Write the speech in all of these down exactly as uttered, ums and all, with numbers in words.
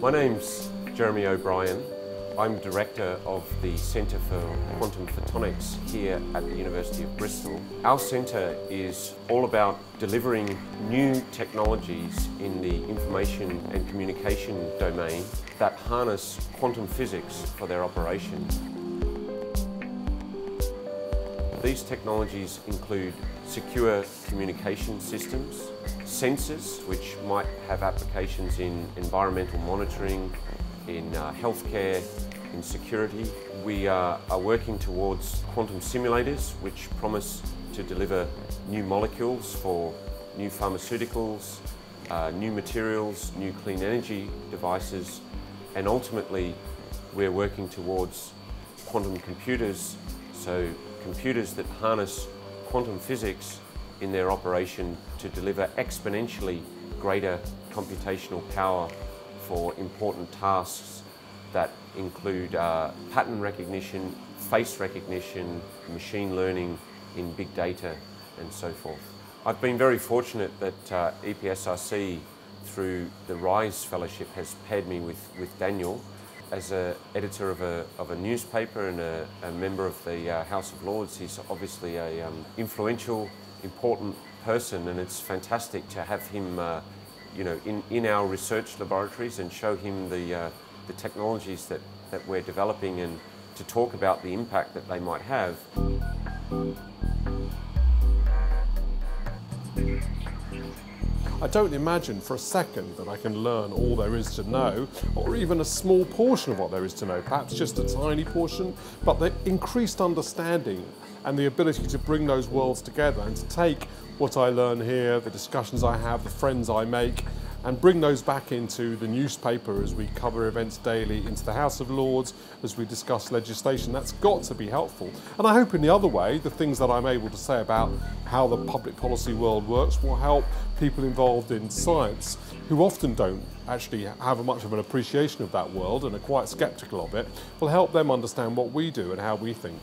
My name's Jeremy O'Brien. I'm director of the Centre for Quantum Photonics here at the University of Bristol. Our centre is all about delivering new technologies in the information and communication domain that harness quantum physics for their operation. These technologies include secure communication systems, sensors which might have applications in environmental monitoring, in uh, healthcare, in security. We are, are working towards quantum simulators which promise to deliver new molecules for new pharmaceuticals, uh, new materials, new clean energy devices, and ultimately we're working towards quantum computers, so computers that harness quantum physics in their operation to deliver exponentially greater computational power for important tasks that include uh, pattern recognition, face recognition, machine learning in big data, and so forth. I've been very fortunate that uh, E P S R C, through the RISE Fellowship, has paired me with, with Daniel as an editor of a, of a newspaper and a, a member of the uh, House of Lords. He's obviously an um, influential, important person, and it's fantastic to have him uh, you know, in, in our research laboratories and show him the, uh, the technologies that, that we're developing and to talk about the impact that they might have. I don't imagine for a second that I can learn all there is to know, or even a small portion of what there is to know, perhaps just a tiny portion, but the increased understanding and the ability to bring those worlds together and to take what I learn here, the discussions I have, the friends I make, and bring those back into the newspaper as we cover events daily, into the House of Lords, as we discuss legislation. That's got to be helpful. And I hope in the other way, the things that I'm able to say about how the public policy world works will help people involved in science, who often don't actually have much of an appreciation of that world and are quite sceptical of it, will help them understand what we do and how we think.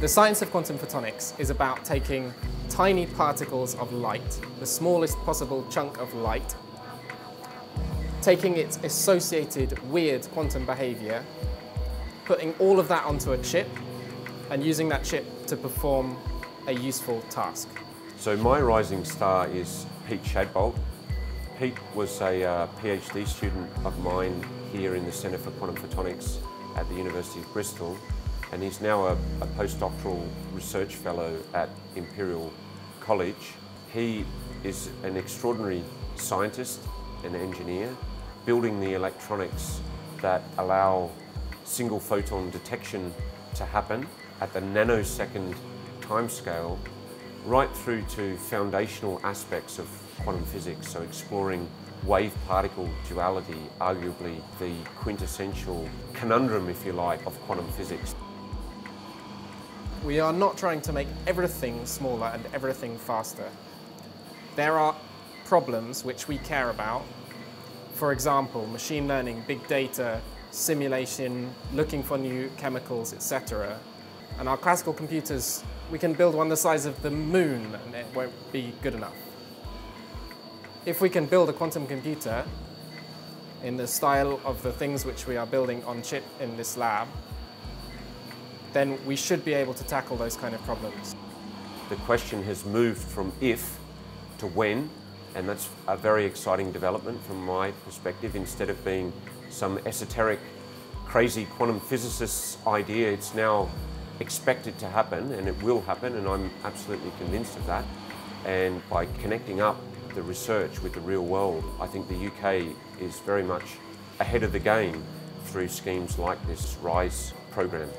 The science of quantum photonics is about taking tiny particles of light, the smallest possible chunk of light, taking its associated weird quantum behavior, putting all of that onto a chip, and using that chip to perform a useful task. So my rising star is Pete Shadbolt. Pete was a uh, PhD student of mine here in the Centre for Quantum Photonics at the University of Bristol, and he's now a, a postdoctoral research fellow at Imperial College. He is an extraordinary scientist and engineer, building the electronics that allow single photon detection to happen at the nanosecond timescale, right through to foundational aspects of quantum physics, so exploring wave-particle duality, arguably the quintessential conundrum, if you like, of quantum physics. We are not trying to make everything smaller and everything faster. There are problems which we care about. For example, machine learning, big data, simulation, looking for new chemicals, et cetera. And our classical computers, we can build one the size of the moon and it won't be good enough. If we can build a quantum computer in the style of the things which we are building on chip in this lab, then we should be able to tackle those kind of problems. The question has moved from if to when, and that's a very exciting development from my perspective. Instead of being some esoteric, crazy quantum physicist's idea, it's now expected to happen, and it will happen, and I'm absolutely convinced of that. And by connecting up the research with the real world, I think the U K is very much ahead of the game through schemes like this RISE programme.